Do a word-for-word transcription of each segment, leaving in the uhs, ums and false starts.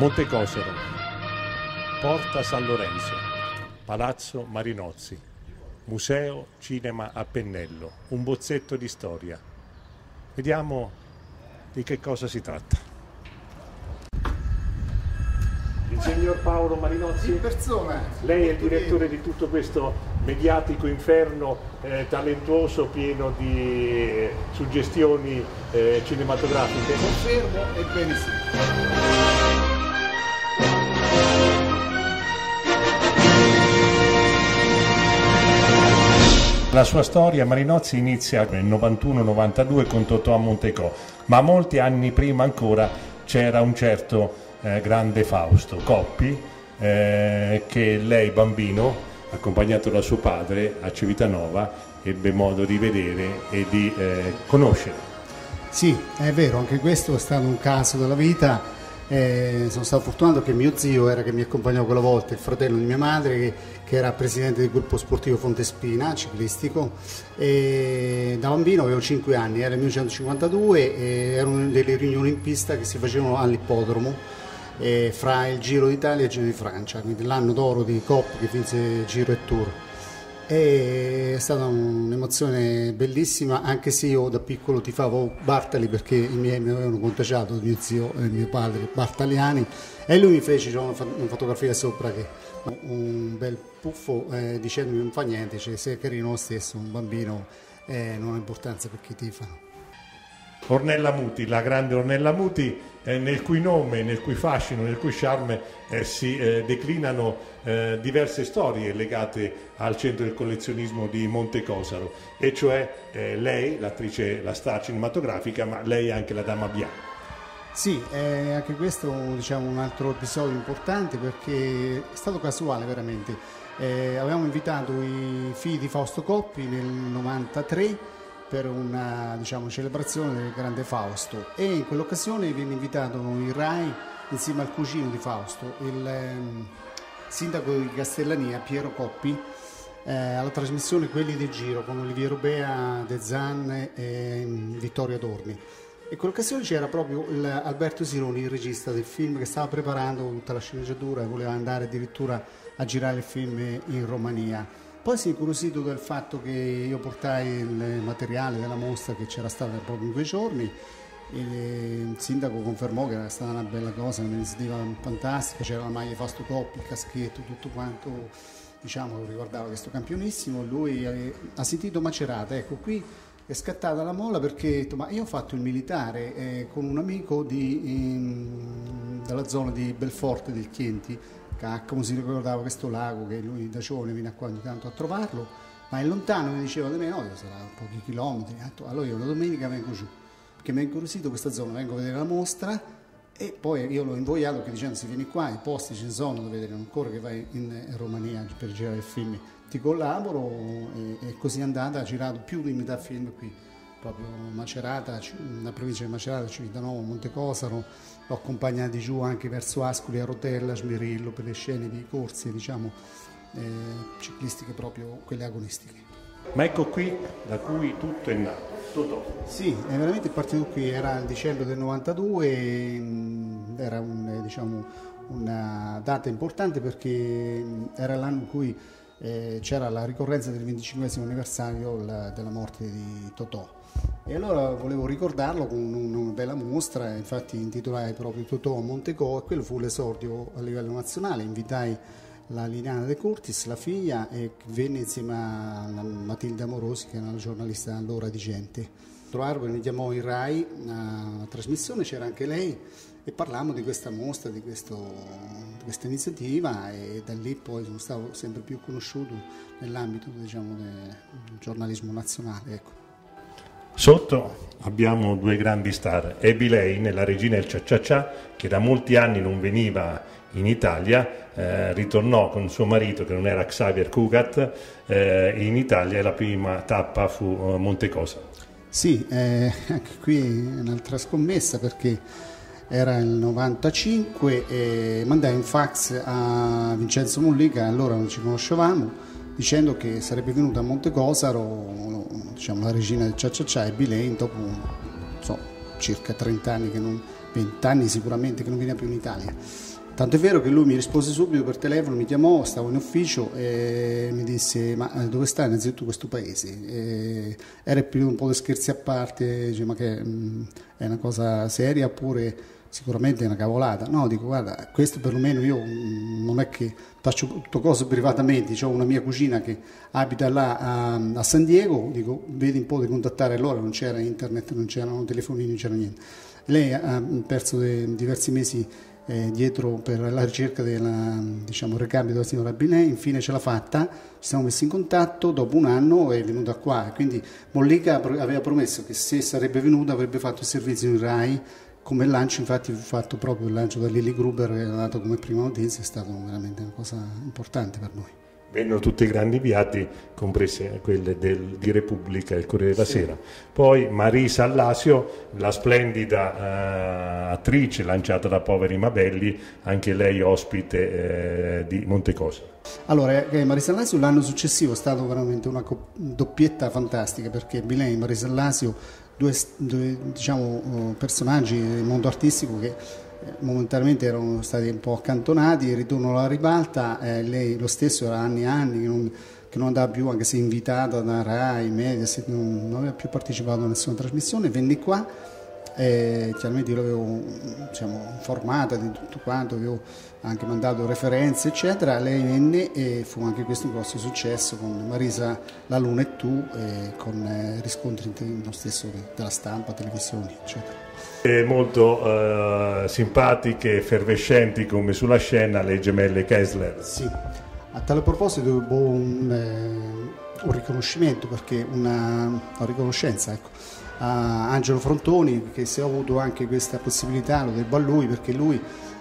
Montecosaro, Porta San Lorenzo, Palazzo Marinozzi, Museo Cinema a Pennello, un bozzetto di storia. Vediamo di che cosa si tratta. Il signor Paolo Marinozzi, in persona. Lei è il direttore di tutto questo mediatico inferno eh, talentuoso, pieno di eh, suggestioni eh, cinematografiche. Confermo, ebbene sì. La sua storia, Marinozzi, inizia nel novantuno novantadue con Totò a Montecò, ma molti anni prima ancora c'era un certo Eh, grande Fausto Coppi eh, che lei bambino, accompagnato da suo padre a Civitanova, ebbe modo di vedere e di eh, conoscere. Sì, è vero, anche questo è stato un caso della vita. Eh, sono stato fortunato che mio zio era che mi accompagnò quella volta, il fratello di mia madre che, che era presidente del gruppo sportivo Fontespina, ciclistico, e da bambino avevo cinque anni, era il millenovecentocinquantadue e erano delle riunioni in pista che si facevano all'ippodromo Eh, fra il Giro d'Italia e il Giro di Francia, quindi l'anno d'oro di Coppi che vinse Giro e Tour. E è stata un'emozione bellissima, anche se io da piccolo tifavo Bartali perché i miei mi avevano contagiato, mio zio e mio padre, bartaliani, e lui mi fece cioè, una, una fotografia sopra che un bel puffo eh, dicendomi non fa niente, cioè, se è carino lo stesso, un bambino eh, non ha importanza per chi tifano. Ornella Muti, la grande Ornella Muti, eh, nel cui nome, nel cui fascino, nel cui charme eh, si eh, declinano eh, diverse storie legate al centro del collezionismo di Montecosaro, e cioè eh, lei, l'attrice, la star cinematografica, ma lei è anche la Dama Bianca. Sì, eh, anche questo diciamo un altro episodio importante perché è stato casuale veramente. Eh, avevamo invitato i figli di Fausto Coppi nel novantatré per una diciamo, celebrazione del grande Fausto, e in quell'occasione viene invitato il Rai insieme al cugino di Fausto, il eh, sindaco di Castellania Piero Coppi, eh, alla trasmissione Quelli del Giro con Oliviero Bea, De Zanne e um, Vittorio Adorni. E in quell'occasione c'era proprio il Alberto Sironi, il regista del film, che stava preparando tutta la sceneggiatura e voleva andare addirittura a girare il film in Romania. Poi si è incuriosito del fatto che io portai il materiale della mostra che c'era stata proprio in quei giorni, e il sindaco confermò che era stata una bella cosa, un'iniziativa fantastica, c'era la maglia di Fausto Coppi, il caschetto, tutto quanto diciamo riguardava questo campionissimo. Lui ha sentito Macerata, ecco qui è scattata la molla perché detto, ma io ho fatto il militare eh, con un amico di, in, dalla zona di Belforte del Chienti, come si ricordava questo lago che lui da giovane viene qua ogni tanto a trovarlo, ma è lontano, mi diceva da me, no, sarà un po' di chilometri, allora io una domenica vengo giù, perché mi ha incuriosito questa zona, vengo a vedere la mostra e poi io l'ho invogliato che dicendo se vieni qua, i posti ci sono da vedere, ancora che vai in Romania per girare il film, ti collaboro, e, e così è andata, ha girato più di metà film qui, proprio Macerata, la provincia di Macerata, Civitanova, Montecosaro, l'ho accompagnati giù anche verso Ascoli, a Rotella, Smirillo, per le scene di corse, diciamo, eh, ciclistiche proprio, quelle agonistiche. Ma ecco qui da cui tutto è nato, Totò. Sì, è veramente partito qui, era il dicembre del novantadue, era un, diciamo, una data importante perché era l'anno in cui eh, c'era la ricorrenza del venticinquesimo anniversario la, della morte di Totò. E allora volevo ricordarlo con una bella mostra, infatti intitolai proprio Totò a Montecò, e quello fu l'esordio a livello nazionale. Invitai la Liliana De Curtis, la figlia, e venne insieme a Matilda Morosi, che era la giornalista allora di Gente. Trovarlo, mi chiamò in Rai, una trasmissione, c'era anche lei, e parlammo di questa mostra, di, questo, di questa iniziativa, e da lì poi sono stato sempre più conosciuto nell'ambito diciamo, del giornalismo nazionale, ecco. Sotto abbiamo due grandi star, Abbe Lane, la regina del Cia Cia Cia, che da molti anni non veniva in Italia, eh, ritornò con suo marito che non era Xavier Cugat eh, in Italia, e la prima tappa fu Montecosaro. Sì, eh, anche qui un'altra scommessa perché era il novantacinque e mandai un fax a Vincenzo Mollica, allora non ci conoscevamo, dicendo che sarebbe venuta a Montecosaro diciamo, la regina del Cia Cia Cia e Abbe Lane dopo so, circa trent'anni che non vent'anni sicuramente che non veniva più in Italia. Tanto è vero che lui mi rispose subito per telefono, mi chiamò, stavo in ufficio e mi disse: ma dove sta innanzitutto questo paese? E era più un po' di scherzi a parte, dice, ma che mh, è una cosa seria oppure sicuramente è una cavolata? No, dico, guarda, questo perlomeno io mh, non è che faccio tutto cose privatamente, ho una mia cugina che abita là a, a San Diego, dico, vedi un po' di contattare loro, non c'era internet, non c'erano telefonini, non c'era niente. Lei ha perso de, diversi mesi dietro per la ricerca del, diciamo, recambio della signora Binet, infine ce l'ha fatta, ci siamo messi in contatto, dopo un anno è venuta qua, quindi Mollica aveva promesso che se sarebbe venuta avrebbe fatto il servizio in RAI come lancio, infatti ho fatto proprio il lancio da Lili Gruber, è nato come prima udienza, è stata veramente una cosa importante per noi. Vennero tutti i grandi piatti, comprese quelle del, di Repubblica e il Corriere della sì. Sera. Poi Marisa Allasio, la splendida eh, attrice lanciata da Poveri Mabelli, anche lei ospite eh, di Montecosaro. Allora, eh, Marisa Allasio l'anno successivo è stata veramente una doppietta fantastica, perché Bilei e Marisa Allasio, due, due diciamo, personaggi del mondo artistico che momentaneamente erano stati un po' accantonati, ritorno alla ribalta, eh, lei lo stesso era anni e anni che non, che non andava più, anche se invitata da RAI, Mediaset, non, non aveva più partecipato a nessuna trasmissione, venne qua, eh, chiaramente io l'avevo, diciamo, informata di tutto quanto, avevo anche mandato referenze eccetera, lei venne e fu anche questo un grosso successo con Marisa, La Luna e tu, eh, con eh, riscontri lo stesso della stampa, televisioni eccetera. Molto eh, simpatiche, effervescenti come sulla scena le gemelle Kessler. Sì, a tale proposito devo un, eh, un riconoscimento, perché una, una riconoscenza, ecco, a Angelo Frontoni, che se ho avuto anche questa possibilità lo debbo a lui, perché lui,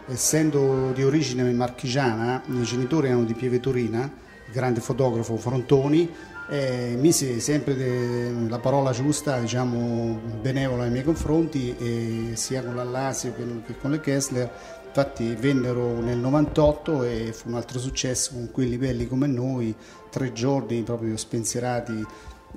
essendo di origine marchigiana, i miei genitori erano di Pieve Torina, grande fotografo Frontoni, Eh, mise sempre de, la parola giusta, diciamo, benevola nei miei confronti, eh, sia con l'Allasio che, che con le Kessler. Infatti vennero nel novantotto e fu un altro successo con Quelli belli come noi, tre giorni proprio spensierati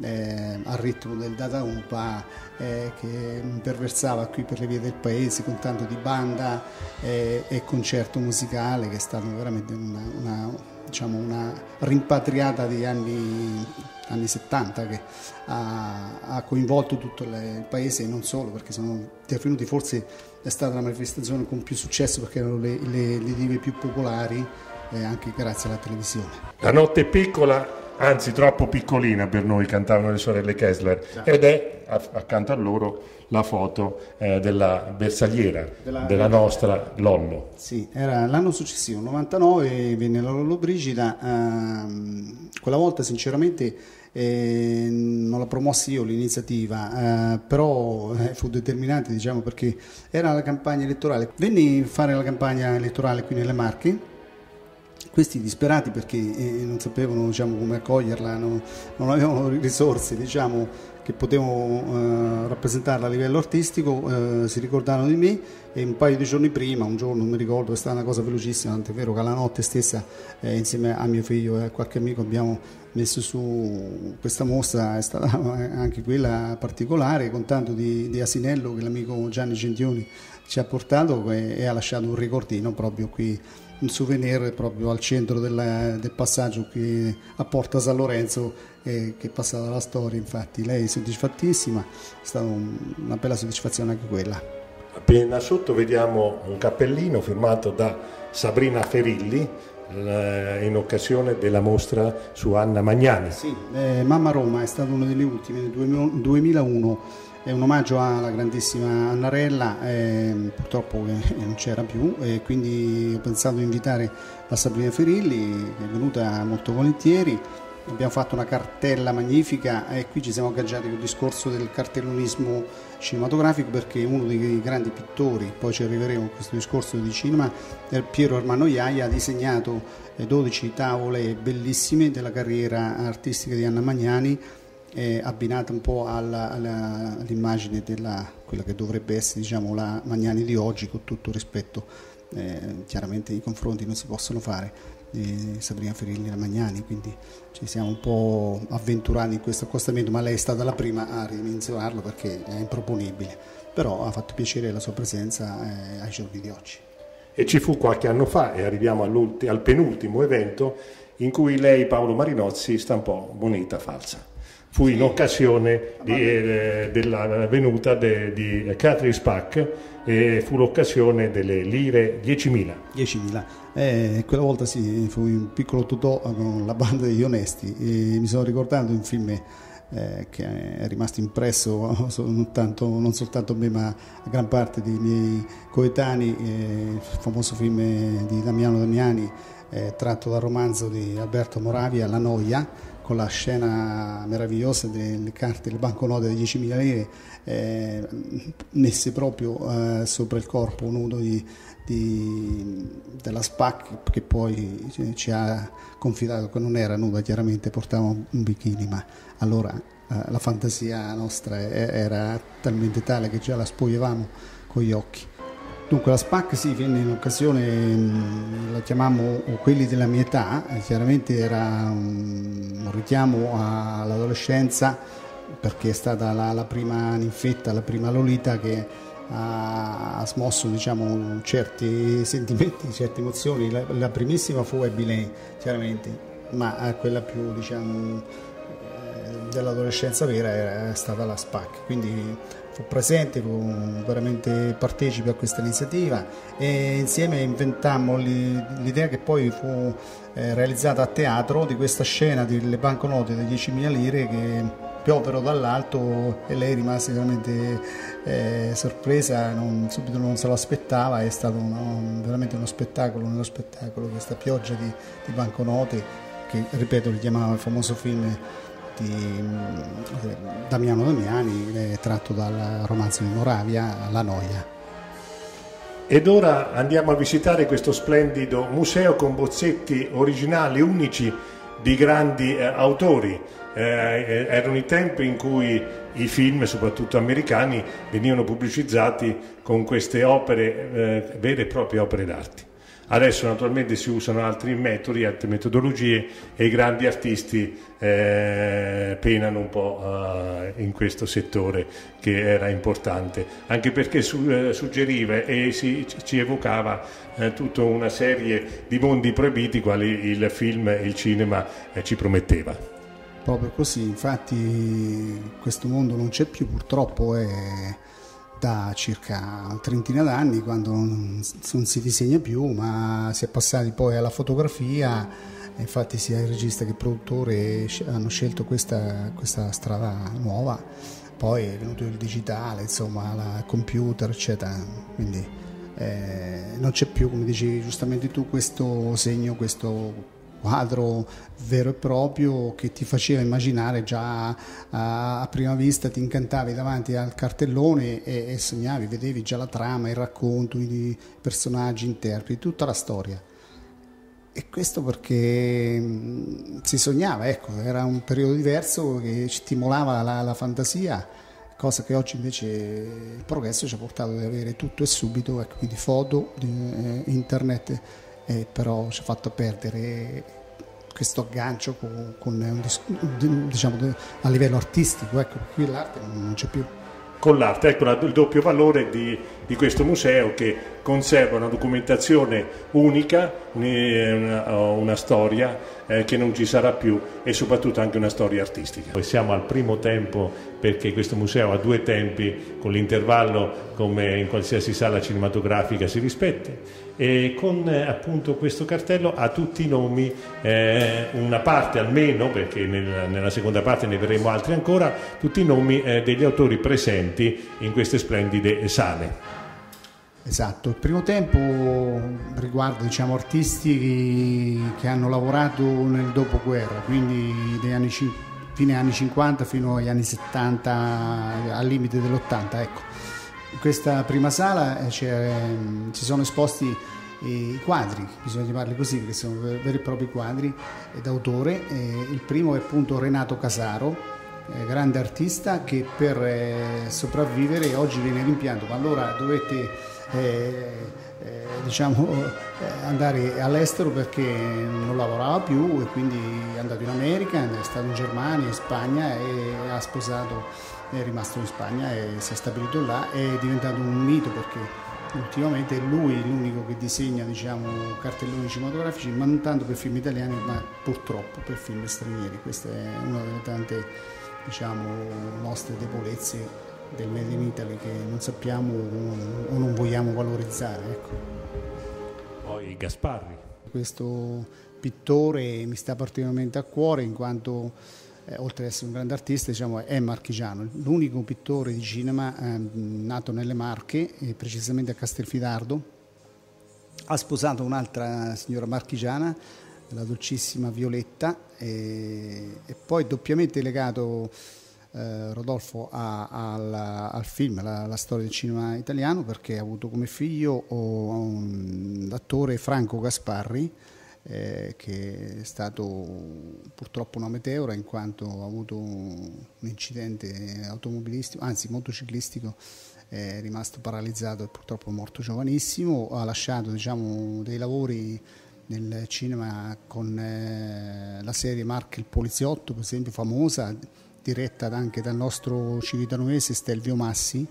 eh, al ritmo del Dada Upa, eh, che perversava qui per le vie del paese con tanto di banda eh, e concerto musicale, che è stato veramente una... una diciamo una rimpatriata degli anni, anni settanta, che ha, ha coinvolto tutto il paese e non solo, perché sono intervenuti, forse è stata la manifestazione con più successo perché erano le, le, le dive più popolari, eh, anche grazie alla televisione. La notte è piccola, anzi troppo piccolina per noi, cantavano le sorelle Kessler, sì. Ed è accanto a loro la foto eh, della bersagliera della, della nostra Lollo. Sì, era l'anno successivo, novantanove, venne la Lollo Brigida. Ehm, quella volta sinceramente eh, non la promossi io l'iniziativa, eh, però eh, fu determinante, diciamo, perché era la campagna elettorale. Venni a fare la campagna elettorale qui nelle Marche. Questi disperati, perché eh, non sapevano, diciamo, come accoglierla, non, non avevano risorse, diciamo, che potevano eh, rappresentarla a livello artistico, eh, si ricordarono di me e un paio di giorni prima, un giorno non mi ricordo, è stata una cosa velocissima, tant'è vero che la notte stessa eh, insieme a mio figlio e a qualche amico abbiamo messo su questa mostra, è stata anche quella particolare, con tanto di, di asinello che l'amico Gianni Gentioni ci ha portato e, e ha lasciato un ricordino proprio qui, un souvenir proprio al centro della, del passaggio qui a Porta San Lorenzo, eh, che è passata alla storia. Infatti lei è soddisfattissima, è stata un, una bella soddisfazione anche quella. Appena sotto vediamo un cappellino firmato da Sabrina Ferilli eh, in occasione della mostra su Anna Magnani. Sì, eh, Mamma Roma è stata una delle ultime nel duemilauno. È un omaggio alla grandissima Annarella, eh, purtroppo eh, non c'era più, eh, quindi ho pensato di invitare la Sabrina Ferilli, che è venuta molto volentieri, abbiamo fatto una cartella magnifica e qui ci siamo agganciati col discorso del cartellonismo cinematografico, perché uno dei grandi pittori, poi ci arriveremo a questo discorso di cinema, Piero Armando Iaia, ha disegnato dodici tavole bellissime della carriera artistica di Anna Magnani, Eh, abbinata un po' all'immagine della quella che dovrebbe essere, diciamo, la Magnani di oggi, con tutto rispetto, eh, chiaramente i confronti non si possono fare, di Sabrina Ferilli e la Magnani, quindi ci siamo un po' avventurati in questo accostamento, ma lei è stata la prima a ridimensionarlo perché è improponibile, però ha fatto piacere la sua presenza eh, ai giorni di oggi. E ci fu qualche anno fa, e arriviamo al penultimo evento, in cui lei, Paolo Marinozzi, stampò moneta falsa. Fu in occasione di, eh, della venuta de, di Catherine Spaak e fu l'occasione delle lire diecimila. diecimila. Eh, quella volta sì, fu un piccolo tutto con la banda degli onesti. E mi sono ricordato un film eh, che è rimasto impresso non, tanto, non soltanto a me ma a gran parte dei miei coetanei, eh, il famoso film di Damiano Damiani eh, tratto dal romanzo di Alberto Moravia, La Noia, con la scena meravigliosa delle carte, le banconote di diecimila lire eh, messe proprio eh, sopra il corpo nudo di, di, della Spaak, che poi ci ha confidato che non era nuda, chiaramente portava un bikini, ma allora eh, la fantasia nostra era talmente tale che già la spogliavamo con gli occhi. Dunque la Spaak sì, venne in occasione, la chiamammo Quelli della mia età, chiaramente era un richiamo all'adolescenza perché è stata la, la prima ninfetta, la prima Lolita che ha, ha smosso diciamo, certi sentimenti, certe emozioni. La, la primissima fu Abbe Lane, chiaramente, ma quella più diciamo, dell'adolescenza vera era stata la Spaak, quindi fu presente, fu veramente partecipe a questa iniziativa e insieme inventammo l'idea che poi fu realizzata a teatro di questa scena delle banconote delle diecimila lire che piovvero dall'alto e lei rimase veramente eh, sorpresa, non, subito non se lo aspettava, è stato uno, veramente uno spettacolo, uno spettacolo questa pioggia di, di banconote che ripeto richiamava il famoso film di Damiano Damiani tratto dal romanzo di Moravia, La Noia. Ed ora andiamo a visitare questo splendido museo con bozzetti originali unici di grandi eh, autori. Eh, erano i tempi in cui i film, soprattutto americani, venivano pubblicizzati con queste opere, eh, vere e proprie opere d'arte. Adesso naturalmente si usano altri metodi, altre metodologie e i grandi artisti eh, penano un po' eh, in questo settore che era importante, anche perché su, eh, suggeriva e si, ci evocava eh, tutta una serie di mondi proibiti quali il film e il cinema eh, ci prometteva. Proprio così, infatti questo mondo non c'è più purtroppo, è da circa trentina d'anni quando non si disegna più, ma si è passati poi alla fotografia, infatti sia il regista che il produttore hanno scelto questa, questa strada nuova, poi è venuto il digitale, insomma, il computer eccetera, quindi eh, non c'è più, come dicevi giustamente tu, questo segno, questo quadro vero e proprio che ti faceva immaginare già a prima vista, ti incantavi davanti al cartellone e, e sognavi, vedevi già la trama, il racconto, i personaggi, interpreti, tutta la storia. E questo perché si sognava, ecco, era un periodo diverso che stimolava la, la fantasia, cosa che oggi invece il progresso ci ha portato ad avere tutto e subito, ecco, quindi foto, eh, internet. Eh, però ci ha fatto perdere questo aggancio con, con un, diciamo, a livello artistico, ecco, qui l'arte non c'è più. Con l'arte, ecco il doppio valore di, di questo museo che conserva una documentazione unica, una, una storia eh, che non ci sarà più e soprattutto anche una storia artistica. Poi siamo al primo tempo perché questo museo ha due tempi con l'intervallo come in qualsiasi sala cinematografica si rispetta e con eh, appunto questo cartello a tutti i nomi, eh, una parte almeno perché nel, nella seconda parte ne vedremo altri ancora, tutti i nomi eh, degli autori presenti in queste splendide sale. Esatto, il primo tempo riguarda diciamo, artisti che hanno lavorato nel dopoguerra, quindi dai anni, fine anni cinquanta fino agli anni settanta, al limite dell'ottanta. Ecco. In questa prima sala ci sono esposti i quadri, bisogna chiamarli così perché sono veri e propri quadri d'autore. Il primo è appunto Renato Casaro, grande artista che per eh, sopravvivere oggi viene rimpianto, ma allora dovette eh, eh, diciamo, eh, andare all'estero perché non lavorava più, e quindi è andato in America, è stato in Germania, in Spagna, e ha sposato, è rimasto in Spagna e si è stabilito là. È diventato un mito perché ultimamente è lui l'unico che disegna, diciamo, cartelloni cinematografici, ma non tanto per film italiani, ma purtroppo per film stranieri. Questa è una delle tante, diciamo, nostre debolezze del Made in Italy che non sappiamo o non vogliamo valorizzare. Ecco. Poi Gasparri. Questo pittore mi sta particolarmente a cuore in quanto, eh, oltre ad essere un grande artista, diciamo, è marchigiano, l'unico pittore di cinema eh, nato nelle Marche, eh, precisamente a Castelfidardo. Ha sposato un'altra signora marchigiana, la dolcissima Violetta, e, e poi doppiamente legato eh, Rodolfo a, a, al, al film, la, la storia del cinema italiano, perché ha avuto come figlio um, l'attore Franco Gasparri, Eh, che è stato purtroppo una meteora in quanto ha avuto un incidente automobilistico, anzi motociclistico, è rimasto paralizzato e purtroppo è morto giovanissimo. Ha lasciato, diciamo, dei lavori nel cinema con eh, la serie Mark il Poliziotto, per esempio, famosa, diretta anche dal nostro civitanovese Stelvio Massi,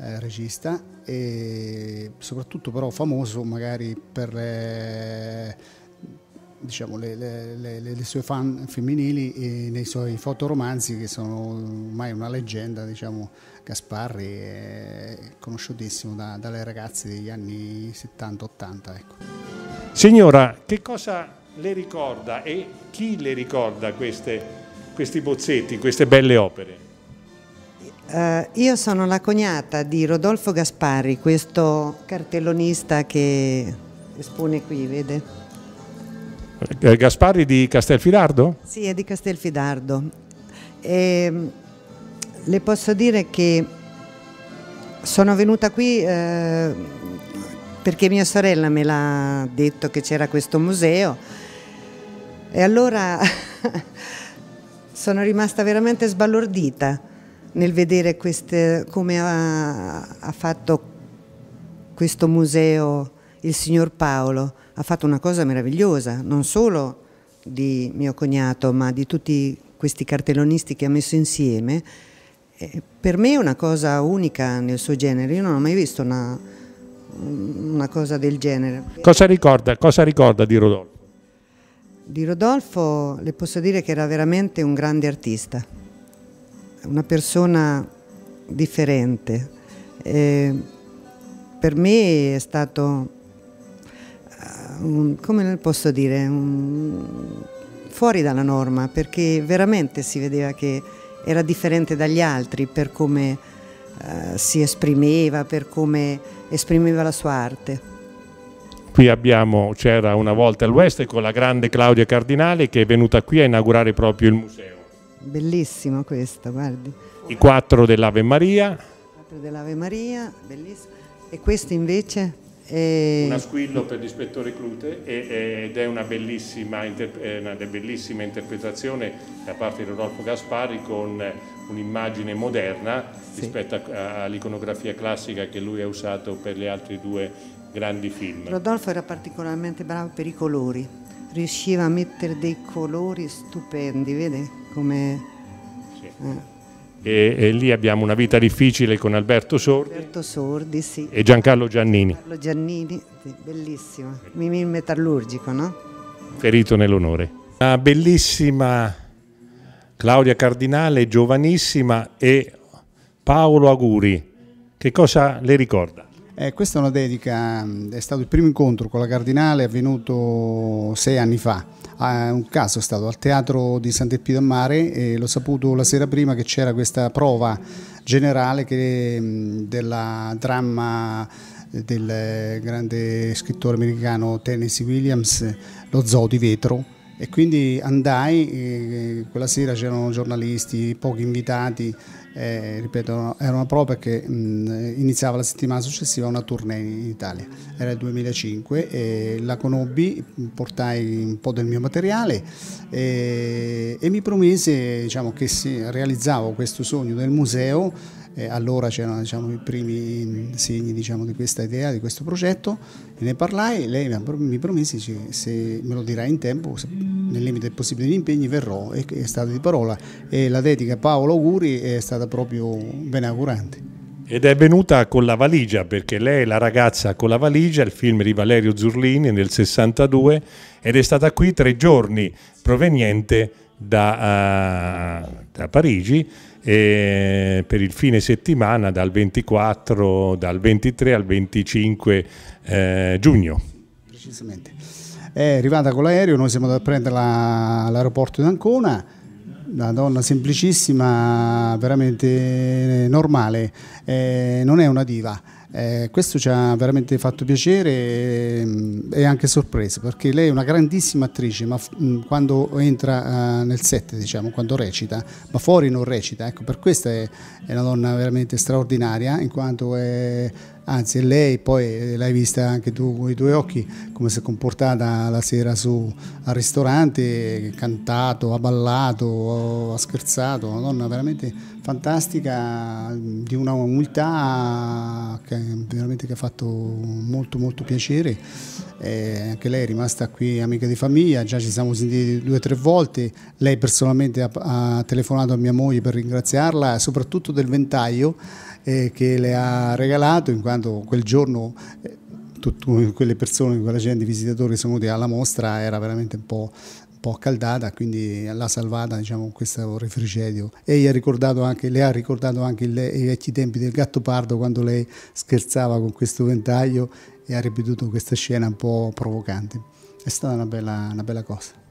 Eh, regista, e soprattutto però famoso magari per eh, diciamo le, le, le, le sue fan femminili e nei suoi fotoromanzi, che sono ormai una leggenda. Diciamo, Gasparri è conosciutissimo da, dalle ragazze degli anni settanta ottanta. Ecco. Signora, che cosa le ricorda e chi le ricorda queste, questi bozzetti, queste belle opere? Uh, io sono la cognata di Rodolfo Gasparri, questo cartellonista che espone qui, vede? Gasparri di Castelfidardo? Sì, è di Castelfidardo. E le posso dire che sono venuta qui eh, perché mia sorella me l'ha detto che c'era questo museo, e allora sono rimasta veramente sbalordita nel vedere queste, come ha, ha fatto questo museo il signor Paolo. Ha fatto una cosa meravigliosa, non solo di mio cognato, ma di tutti questi cartellonisti che ha messo insieme. Eh, per me è una cosa unica nel suo genere, io non ho mai visto una, una cosa del genere. Cosa ricorda, cosa ricorda di Rodolfo? Di Rodolfo le posso dire che era veramente un grande artista, una persona differente. Eh, per me è stato, uh, un, come posso dire, un, fuori dalla norma, perché veramente si vedeva che era differente dagli altri per come uh, si esprimeva, per come esprimeva la sua arte. Qui abbiamo, c'era una volta all'Ouest con la grande Claudia Cardinale, che è venuta qui a inaugurare proprio il museo. Bellissimo questo, guardi. I quattro dell'Ave Maria. I quattro dell'Ave Maria, bellissimo. E questo invece è... Un asquillo per l'ispettore Clute, ed è una bellissima, una bellissima interpretazione da parte di Rodolfo Gasparri, con un'immagine moderna, sì, rispetto all'iconografia classica che lui ha usato per gli altri due grandi film. Rodolfo era particolarmente bravo per i colori, riusciva a mettere dei colori stupendi, vede? Come... Sì. Eh. E, e lì abbiamo Una vita difficile con Alberto Sordi, Alberto Sordi sì. E Giancarlo Giannini. Giancarlo Giannini, sì, bellissimo, il metallurgico, no? Ferito nell'onore. Una bellissima Claudia Cardinale, giovanissima, e Paolo Aguri, che cosa le ricorda? Eh, questa è una dedica, è stato il primo incontro con la Cardinale, avvenuto sei anni fa. Eh, un caso è stato al Teatro di Sant'Eppidio a Mare, e l'ho saputo la sera prima che c'era questa prova generale che, della dramma del grande scrittore americano Tennessee Williams, Lo zoo di vetro. E quindi andai, eh, quella sera c'erano giornalisti, pochi invitati, eh, ripeto, era una prova perché mh, iniziava la settimana successiva una tournée in Italia, era il duemilacinque, e la conobbi, portai un po' del mio materiale e, e mi promise, diciamo, che se realizzavo questo sogno del museo eh, allora c'erano, diciamo, i primi segni, diciamo, di questa idea, di questo progetto, e ne parlai, lei mi promise, se me lo dirà in tempo, se, nel limite dei possibili impegni, verrò, e è stato di parola, e la dedica Paolo auguri è stata proprio benaugurante. Ed è venuta con la valigia, perché lei è la ragazza con la valigia, il film di Valerio Zurlini nel sessantadue, ed è stata qui tre giorni, proveniente da, uh, da Parigi, e per il fine settimana dal ventiquattro, dal ventitré al venticinque eh, giugno. Precisamente. È arrivata con l'aereo, noi siamo andati a prenderla all'aeroporto di Ancona. Una donna semplicissima, veramente normale, eh, non è una diva, eh, questo ci ha veramente fatto piacere e, e anche sorpreso, perché lei è una grandissima attrice, ma mh, quando entra uh, nel set, diciamo, quando recita, ma fuori non recita, ecco, per questo è, è una donna veramente straordinaria, in quanto è... Anzi, lei poi l'hai vista anche tu con i tuoi occhi, come si è comportata la sera su, al ristorante, cantato, ha ballato, ha scherzato, una donna veramente fantastica, di una umiltà che veramente che ha fatto molto molto piacere. Eh, anche lei è rimasta qui amica di famiglia, già ci siamo sentiti due o tre volte, lei personalmente ha, ha telefonato a mia moglie per ringraziarla, soprattutto del ventaglio eh, che le ha regalato, in quanto quel giorno eh, tutte quelle persone, quella gente, i visitatori sono venuti alla mostra, era veramente un po', un po' accaldata, quindi l'ha salvata, diciamo, questo refrigerio, e gli ha ricordato anche, le ha ricordato anche il, i vecchi tempi del Gattopardo, quando lei scherzava con questo ventaglio, e ha ripetuto questa scena un po' provocante. È stata una bella, una bella cosa.